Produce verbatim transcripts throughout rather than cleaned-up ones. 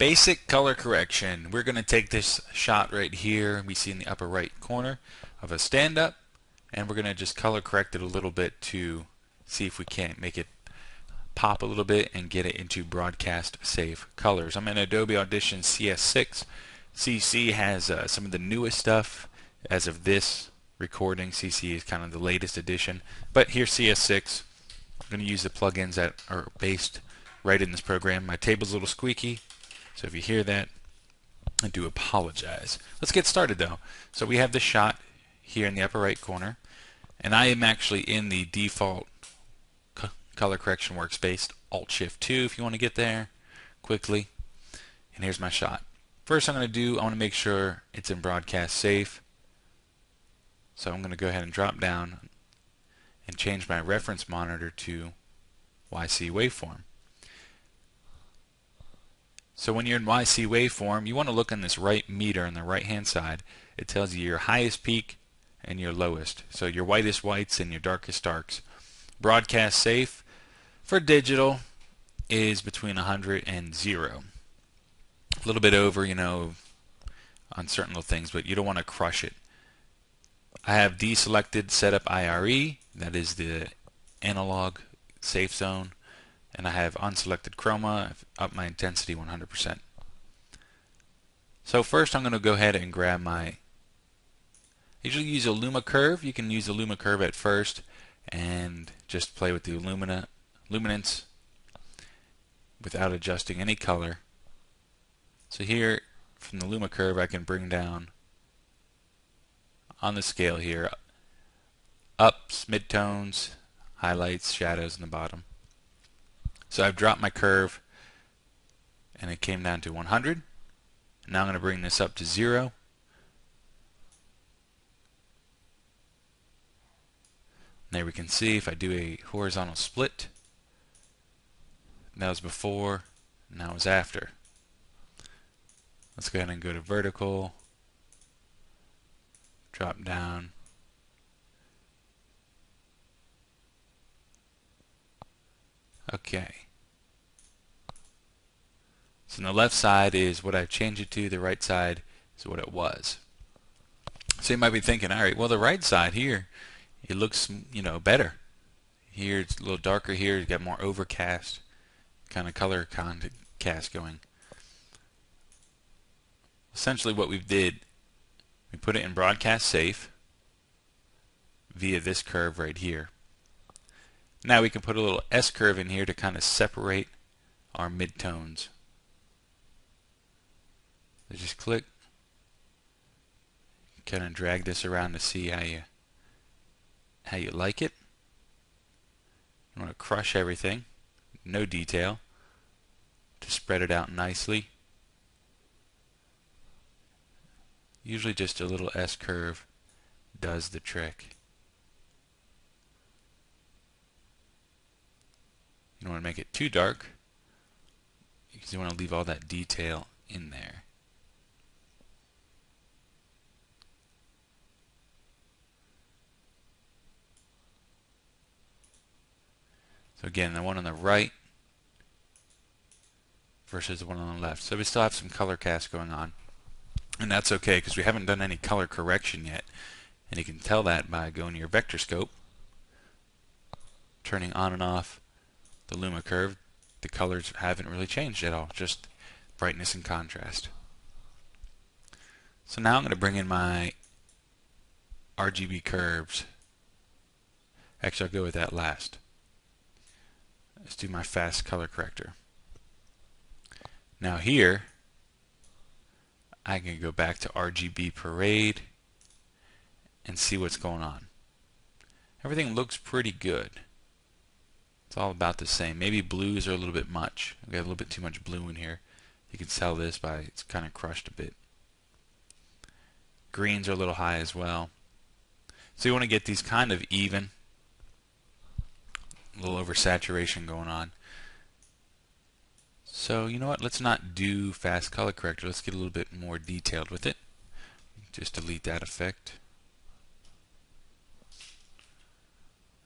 Basic color correction. We're going to take this shot right here we see in the upper right corner of a stand-up, and we're going to just color correct it a little bit to see if we can't make it pop a little bit and get it into broadcast safe colors. I'm in Adobe Audition C S six. C C has uh, some of the newest stuff as of this recording. C C is kind of the latest edition, but here's C S six. I'm going to use the plugins that are based right in this program. My table's a little squeaky, so if you hear that, I do apologize. Let's get started though. So we have the shot here in the upper right corner, and I am actually in the default co color correction workspace, Alt Shift two if you want to get there quickly. And here's my shot. First I'm going to do, I want to make sure it's in broadcast safe. So I'm going to go ahead and drop down and change my reference monitor to Y C waveform. So when you're in Y C waveform, you want to look in this right meter on the right hand side. It tells you your highest peak and your lowest. So your whitest whites and your darkest darks. Broadcast safe for digital is between one hundred and zero. A little bit over, you know, on certain little things, but you don't want to crush it. I have deselected setup I R E, that is the analog safe zone. And I have unselected chroma, up my intensity one hundred percent. So first I'm going to go ahead and grab my, I usually use a Luma Curve. You can use a Luma Curve at first and just play with the lumina, luminance without adjusting any color. So here from the Luma Curve I can bring down on the scale here, ups, midtones, highlights, shadows in the bottom. So I've dropped my curve and it came down to one hundred. Now I'm going to bring this up to zero. And there we can see if I do a horizontal split, that was before and that was after. Let's go ahead and go to vertical, drop down. Okay. So on the left side is what I've changed it to, the right side is what it was. So you might be thinking, alright, well the right side here, it looks, you know, better. Here it's a little darker here, it's got more overcast kind of color contrast going. Essentially what we did, we put it in broadcast safe via this curve right here. Now we can put a little S-curve in here to kind of separate our midtones. Just click, kind of drag this around to see how you how you like it. You want to crush everything, no detail, to spread it out nicely. Usually just a little S-curve does the trick. You don't want to make it too dark because you want to leave all that detail in there. So again, the one on the right versus the one on the left. So we still have some color cast going on, and that's okay because we haven't done any color correction yet. And you can tell that by going to your vectorscope, turning on and off the Luma Curve. The colors haven't really changed at all, just brightness and contrast. So now I'm going to bring in my R G B curves. Actually, I'll go with that last. Let's do my fast color corrector. Now here I can go back to R G B Parade and see what's going on. Everything looks pretty good. It's all about the same. Maybe blues are a little bit much. We have a little bit too much blue in here. You can tell this by it's kind of crushed a bit. Greens are a little high as well. So you want to get these kind of even. A little oversaturation going on. So you know what? Let's not do fast color corrector. Let's get a little bit more detailed with it. Just delete that effect.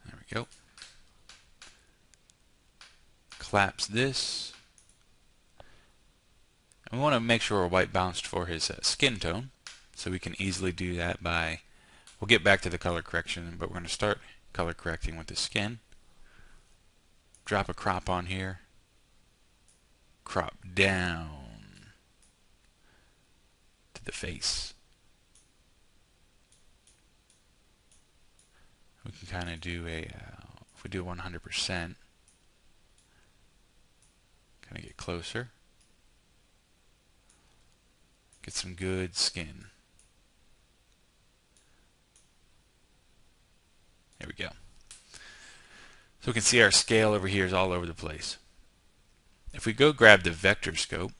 There we go. Collapse this. And we want to make sure we're white balanced for his uh, skin tone, so we can easily do that by, we'll get back to the color correction, but we're going to start color correcting with the skin. Drop a crop on here, crop down to the face. We can kind of do a, uh, if we do one hundred percent, kind of get closer, get some good skin. There we go. So we can see our scale over here is all over the place. If we go grab the vector scope,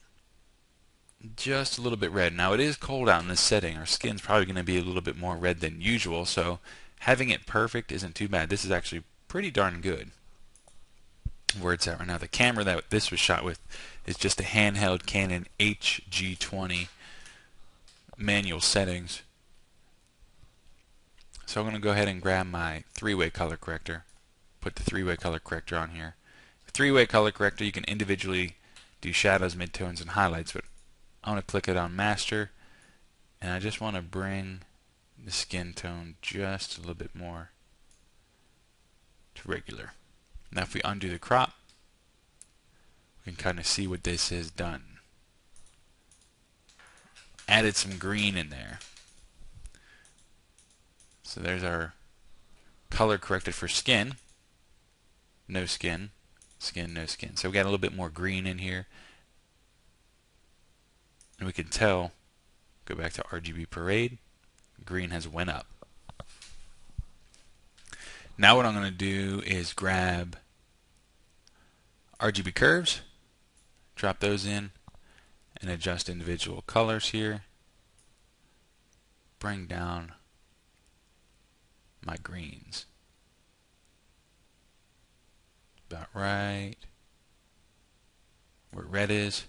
just a little bit red. Now it is cold out in this setting. Our skin's probably going to be a little bit more red than usual, so having it perfect isn't too bad. This is actually pretty darn good where it's at right now. The camera that this was shot with is just a handheld Canon H G twenty, manual settings. So I'm going to go ahead and grab my three-way color corrector, put the three-way color corrector on here. Three-way color corrector, you can individually do shadows, midtones, and highlights, but I want to click it on master, and I just want to bring the skin tone just a little bit more to regular. Now if we undo the crop, we can kind of see what this has done. Added some green in there. So there's our color corrected for skin, no skin, skin, no skin. So we got a little bit more green in here. And we can tell, go back to R G B Parade, green has went up. Now what I'm going to do is grab R G B Curves, drop those in, and adjust individual colors here. Bring down my greens. About right where red is.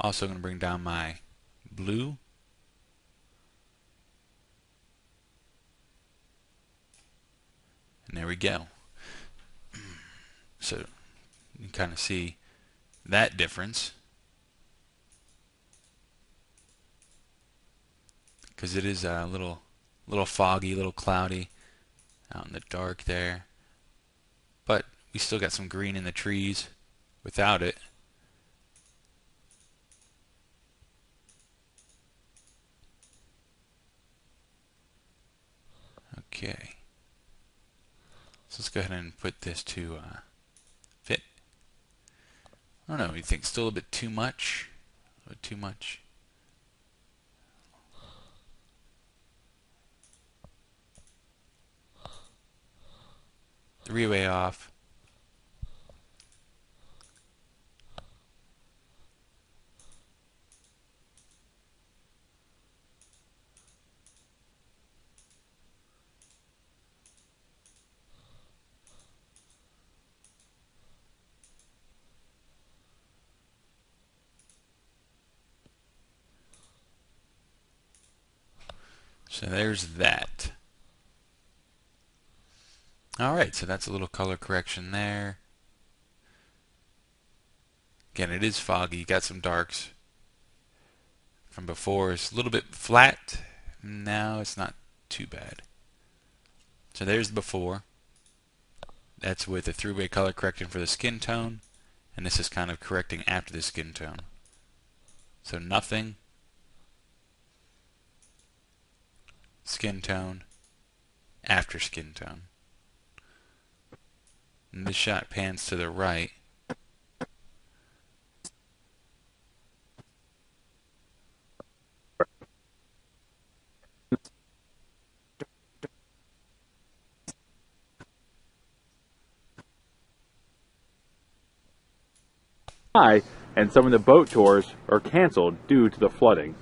Also going to bring down my blue. And there we go. So you can kind of see that difference, because it is a little little foggy, a little cloudy out in the dark there, but we still got some green in the trees without it. Okay, so let's go ahead and put this to uh, fit. I don't know, you think still a bit too much? A bit too much. Three-way off. So there's that. Alright, so that's a little color correction there. Again, it is foggy, you got some darks from before. It's a little bit flat, now it's not too bad. So there's before. That's with a three-way color correction for the skin tone, and this is kind of correcting after the skin tone. So nothing, skin tone, after skin tone. And this shot pans to the right. Hi, and some of the boat tours are canceled due to the flooding.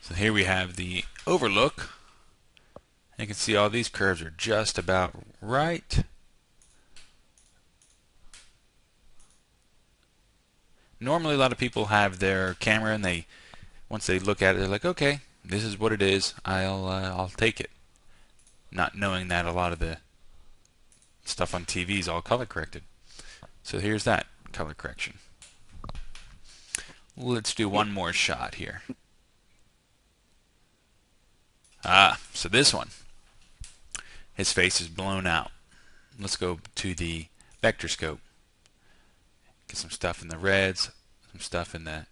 So here we have the overlook. You can see all these curves are just about right. Normally a lot of people have their camera and they, once they look at it, they're like, okay, this is what it is, I'll, uh, I'll take it. Not knowing that a lot of the stuff on T V is all color corrected. So here's that color correction. Let's do one more shot here. Ah, so this one. His face is blown out. Let's go to the vectorscope. Get some stuff in the reds, some stuff in the,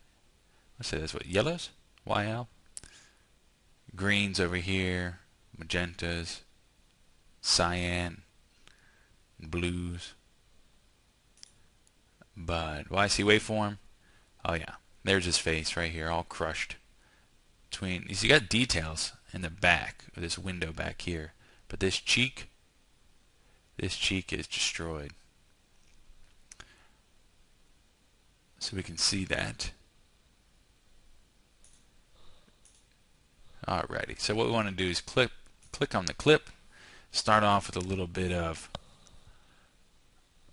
let's say that's what, yellows? Y L? Greens over here, magentas, cyan, blues. But Y C waveform, oh yeah, there's his face right here, all crushed. Between, you see, you got details in the back of this window back here, but this cheek, this cheek is destroyed. So we can see that. Alrighty, so what we want to do is click, click on the clip, start off with a little bit of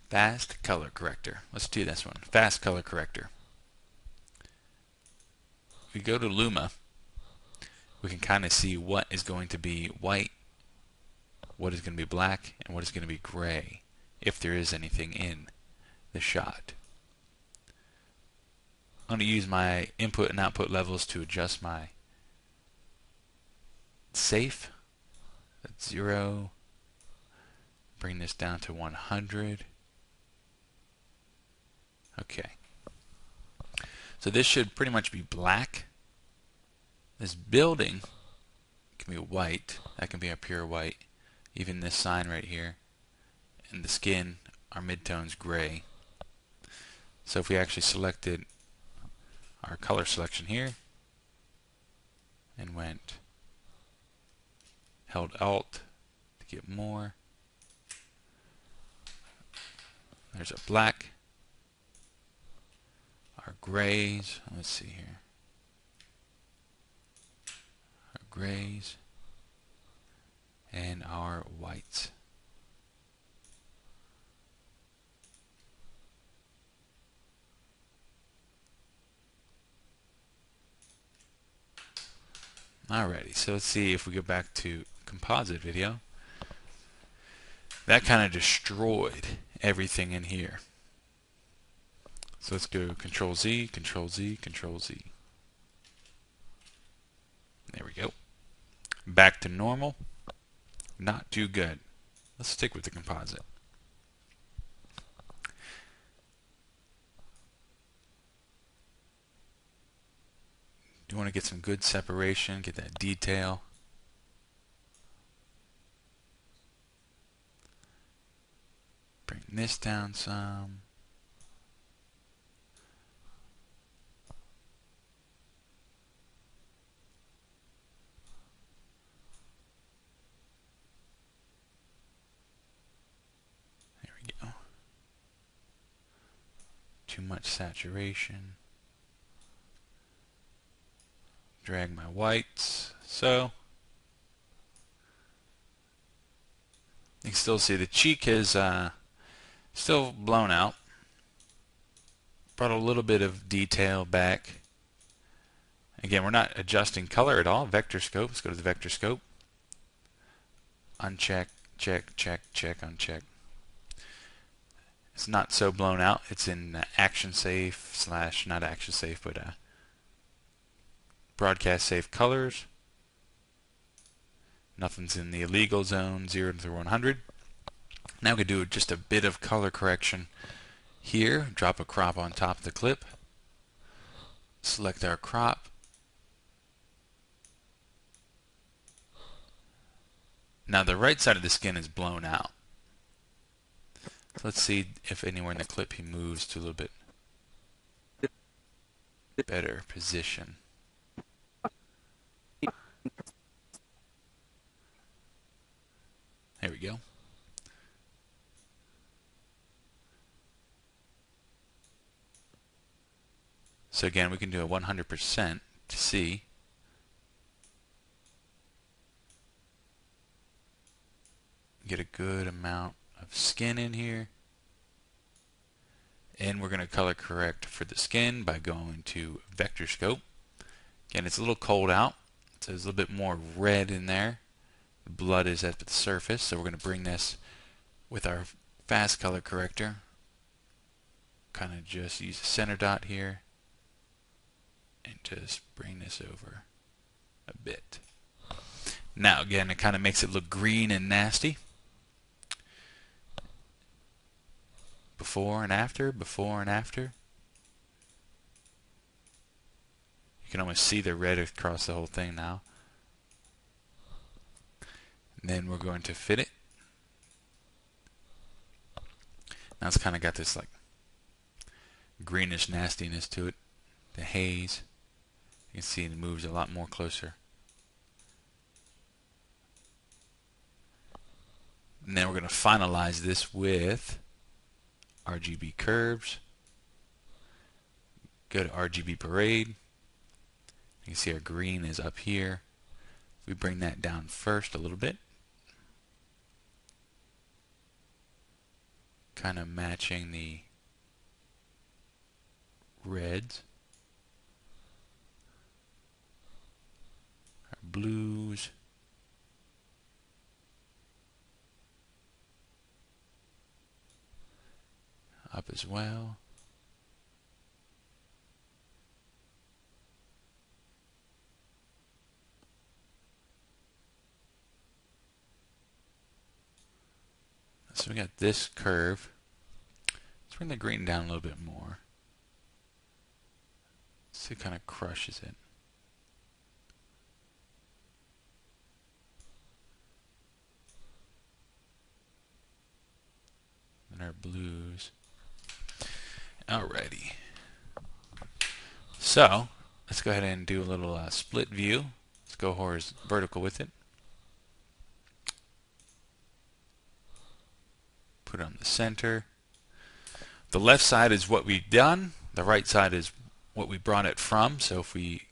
fast color corrector. Let's do this one, fast color corrector. If we go to Luma, we can kind of see what is going to be white, what is going to be black, and what is going to be gray, if there is anything in the shot. I'm going to use my input and output levels to adjust my safe. That's zero. Bring this down to one hundred. Okay. So this should pretty much be black. This building can be white. That can be a pure white. Even this sign right here. And the skin, our midtone's gray. So if we actually selected our color selection here and went, held Alt to get more. There's a black, our grays, let's see here, our grays and our whites. Alrighty, so let's see if we go back to composite video. That kind of destroyed everything in here. So let's go Control Z, Control Z, Control Z. There we go. Back to normal. Not too good. Let's stick with the composite. You want to get some good separation, get that detail. Bring this down some. There we go. Too much saturation. Drag my whites, so you can still see the cheek is uh, still blown out. Brought a little bit of detail back. Again, we're not adjusting color at all. Vector scope, let's go to the vector scope. Uncheck, check, check, check, uncheck. It's not so blown out. It's in uh, action safe slash, not action safe, but uh, broadcast safe colors. Nothing's in the illegal zone, zero through one hundred. Now we can do just a bit of color correction here. Drop a crop on top of the clip. Select our crop. Now the right side of the skin is blown out. So let's see if anywhere in the clip he moves to a little bit better position. There we go. So again, we can do a one hundred percent to see. Get a good amount of skin in here. And we're going to color correct for the skin by going to vectorscope. Again, it's a little cold out, so there's a little bit more red in there. The blood is at the surface, so we're going to bring this with our fast color corrector kind of just use the center dot here and just bring this over a bit. Now again, it kind of makes it look green and nasty. Before and after, before and after. You can almost see the red across the whole thing now. And then we're going to fit it. Now it's kind of got this like greenish nastiness to it. The haze. You can see it moves a lot more closer. And then we're going to finalize this with R G B Curves. Go to R G B Parade. You can see our green is up here. We bring that down first a little bit. Kind of matching the reds. Our blues. Up as well. So we got this curve. Let's bring the green down a little bit more. So it kind of crushes it. And our blues. Alrighty. So let's go ahead and do a little uh, split view. Let's go horizontal, vertical with it. Put it on the center. The left side is what we've done. The right side is what we brought it from. So if we,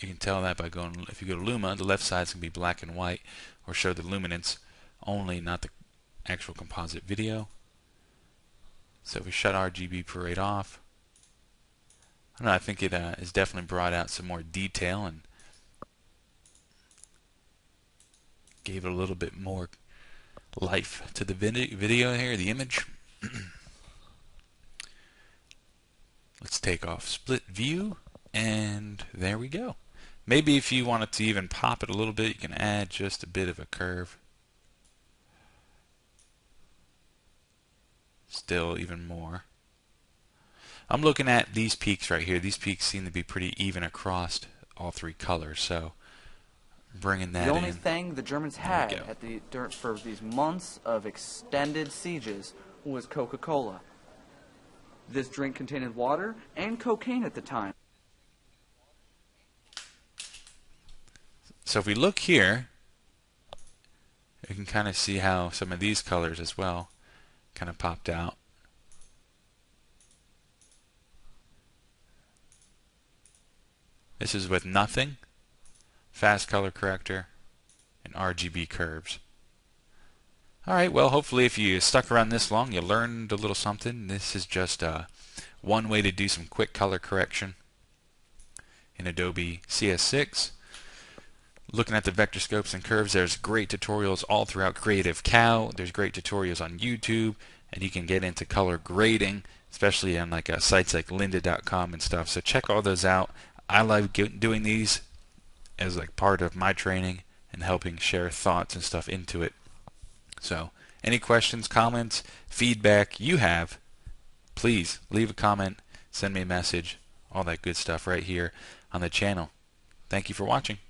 you can tell that by going. If you go to Luma, the left side's gonna be black and white, or show the luminance only, not the actual composite video. So if we shut R G B Parade off, I don't know. I think it uh, has definitely brought out some more detail and gave it a little bit more life to the video here, the image. Let's take off split view, and there we go. Maybe if you wanted to even pop it a little bit, you can add just a bit of a curve. Still even more. I'm looking at these peaks right here. These peaks seem to be pretty even across all three colors, so bringing that in. The only in. thing the Germans had at the dirt for these months of extended sieges was Coca-Cola. This drink contained water and cocaine at the time. So if we look here, you can kind of see how some of these colors as well kind of popped out. This is with nothing. Fast color corrector, and R G B curves. Alright, well, hopefully if you stuck around this long, you learned a little something. This is just uh, one way to do some quick color correction in Adobe C S six. Looking at the vector scopes and curves, there's great tutorials all throughout Creative Cow. There's great tutorials on YouTube, and you can get into color grading, especially on like uh, sites like Lynda dot com and stuff. So check all those out. I love doing these as like part of my training and helping share thoughts and stuff into it. So any questions, comments, feedback you have, please leave a comment, send me a message, all that good stuff right here on the channel. Thank you for watching.